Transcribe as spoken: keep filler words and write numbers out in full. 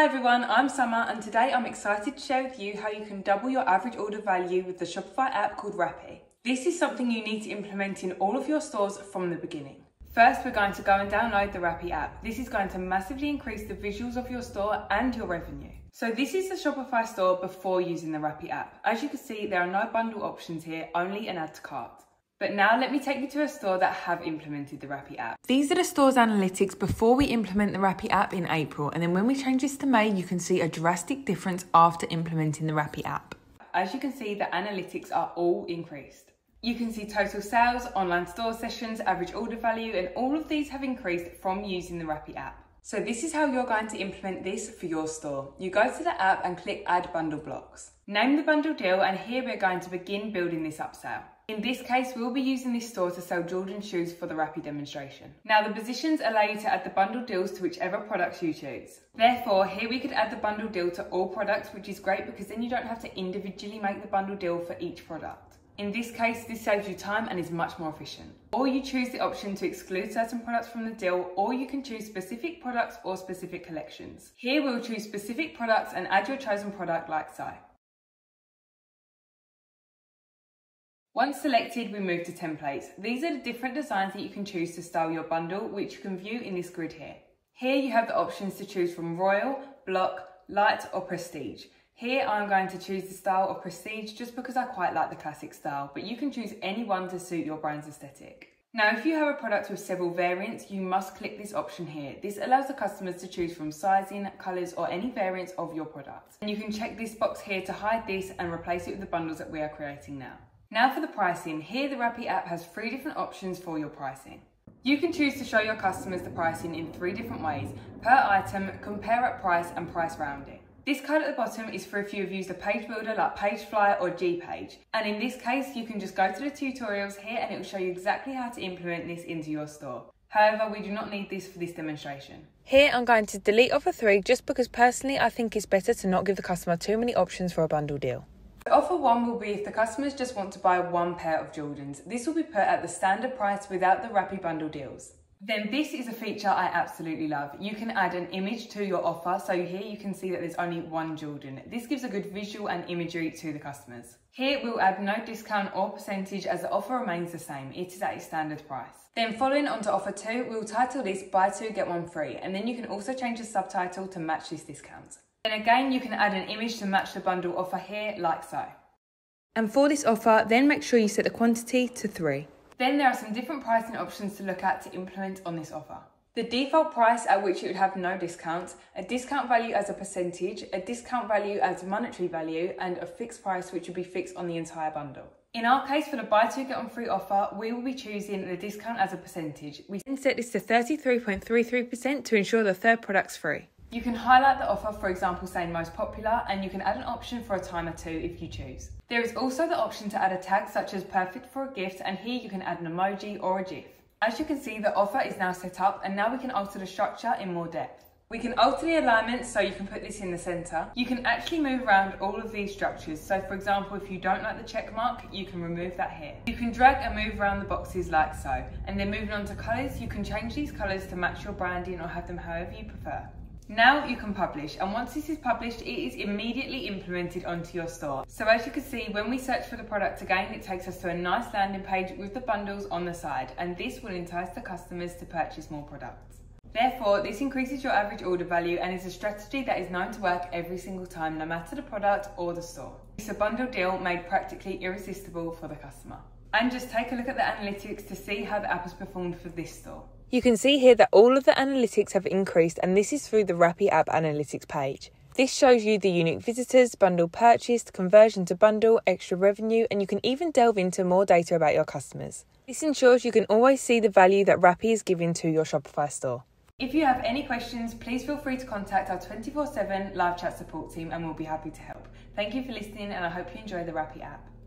Hi everyone, I'm Summer and today I'm excited to share with you how you can double your average order value with the Shopify app called Rapi. This is something you need to implement in all of your stores from the beginning. First, we're going to go and download the Rapi app. This is going to massively increase the visuals of your store and your revenue. So this is the Shopify store before using the Rapi app. As you can see, there are no bundle options here, only an add to cart. But now let me take you to a store that have implemented the Rapi app. These are the store's analytics before we implement the Rapi app in April. And then when we change this to May, you can see a drastic difference after implementing the Rapi app. As you can see, the analytics are all increased. You can see total sales, online store sessions, average order value, and all of these have increased from using the Rapi app. So this is how you're going to implement this for your store. You go to the app and click Add Bundle Blocks. Name the bundle deal, and here we're going to begin building this upsell. In this case, we'll be using this store to sell Jordan shoes for the Rapi demonstration. Now, the positions allow you to add the bundle deals to whichever products you choose. Therefore, here we could add the bundle deal to all products, which is great because then you don't have to individually make the bundle deal for each product. In this case, this saves you time and is much more efficient. Or you choose the option to exclude certain products from the deal, or you can choose specific products or specific collections. Here, we'll choose specific products and add your chosen product like so. Once selected, we move to templates. These are the different designs that you can choose to style your bundle, which you can view in this grid here. Here you have the options to choose from Royal, Block, Light or Prestige. Here I'm going to choose the style of Prestige just because I quite like the classic style, but you can choose any one to suit your brand's aesthetic. Now, if you have a product with several variants, you must click this option here. This allows the customers to choose from sizing, colours or any variants of your product. And you can check this box here to hide this and replace it with the bundles that we are creating now. Now for the pricing, here the Rapi app has three different options for your pricing. You can choose to show your customers the pricing in three different ways: per item, compare at price and price rounding. This code at the bottom is for if you have used a page builder like PageFly or GPage. And in this case, you can just go to the tutorials here and it will show you exactly how to implement this into your store. However, we do not need this for this demonstration. Here I'm going to delete offer three just because personally I think it's better to not give the customer too many options for a bundle deal. Offer one will be if the customers just want to buy one pair of Jordans. This will be put at the standard price without the Rapi bundle deals. Then this is a feature I absolutely love. You can add an image to your offer, so here you can see that there's only one Jordan. This gives a good visual and imagery to the customers. Here we'll add no discount or percentage as the offer remains the same. It is at its standard price. Then following on to offer two, we'll title this buy two get one free, and then you can also change the subtitle to match this discount. Then again, you can add an image to match the bundle offer here, like so. And for this offer, then make sure you set the quantity to three. Then there are some different pricing options to look at to implement on this offer. The default price at which you would have no discounts, a discount value as a percentage, a discount value as monetary value, and a fixed price which would be fixed on the entire bundle. In our case, for the buy two get one free offer, we will be choosing the discount as a percentage. We then set this to thirty-three point three three percent to ensure the third product's free. You can highlight the offer, for example, saying most popular, and you can add an option for a timer too if you choose. There is also the option to add a tag such as perfect for a gift, and here you can add an emoji or a GIF. As you can see, the offer is now set up and now we can alter the structure in more depth. We can alter the alignment so you can put this in the center. You can actually move around all of these structures. So for example, if you don't like the check mark, you can remove that here. You can drag and move around the boxes like so. And then moving on to colors, you can change these colors to match your branding or have them however you prefer. Now you can publish, and once this is published, it is immediately implemented onto your store. So as you can see, when we search for the product again, it takes us to a nice landing page with the bundles on the side, and this will entice the customers to purchase more products. Therefore, this increases your average order value and is a strategy that is known to work every single time, no matter the product or the store. It's a bundle deal made practically irresistible for the customer. And just take a look at the analytics to see how the app has performed for this store. You can see here that all of the analytics have increased, and this is through the Rapi app analytics page. This shows you the unique visitors, bundle purchased, conversion to bundle, extra revenue, and you can even delve into more data about your customers. This ensures you can always see the value that Rapi is giving to your Shopify store. If you have any questions, please feel free to contact our twenty-four seven live chat support team and we'll be happy to help. Thank you for listening and I hope you enjoy the Rapi app.